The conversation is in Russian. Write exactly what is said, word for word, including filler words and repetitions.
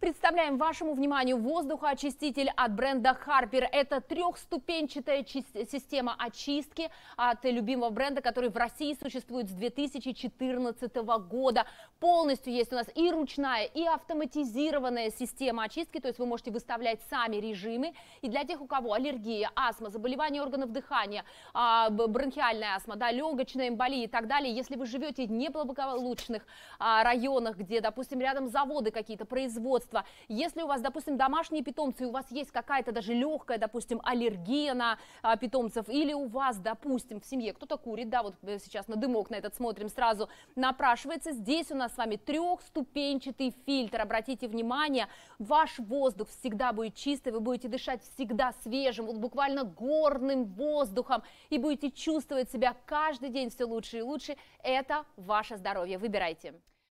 Представляем вашему вниманию воздухоочиститель от бренда Harper. Это трехступенчатая система очистки от любимого бренда, который в России существует с две тысячи четырнадцатого года. Полностью есть у нас и ручная, и автоматизированная система очистки, то есть вы можете выставлять сами режимы. И для тех, у кого аллергия, астма, заболевания органов дыхания, бронхиальная астма, да, легочная эмболия и так далее, если вы живете в неблагополучных районах, где, допустим, рядом заводы какие-то, производства, если у вас, допустим, домашние питомцы, и у вас есть какая-то даже легкая, допустим, аллергия на питомцев, или у вас, допустим, в семье кто-то курит, да, вот сейчас на дымок на этот смотрим, сразу напрашивается. Здесь у нас с вами трехступенчатый фильтр. Обратите внимание, ваш воздух всегда будет чистый, вы будете дышать всегда свежим, вот буквально горным воздухом, и будете чувствовать себя каждый день все лучше и лучше. Это ваше здоровье. Выбирайте.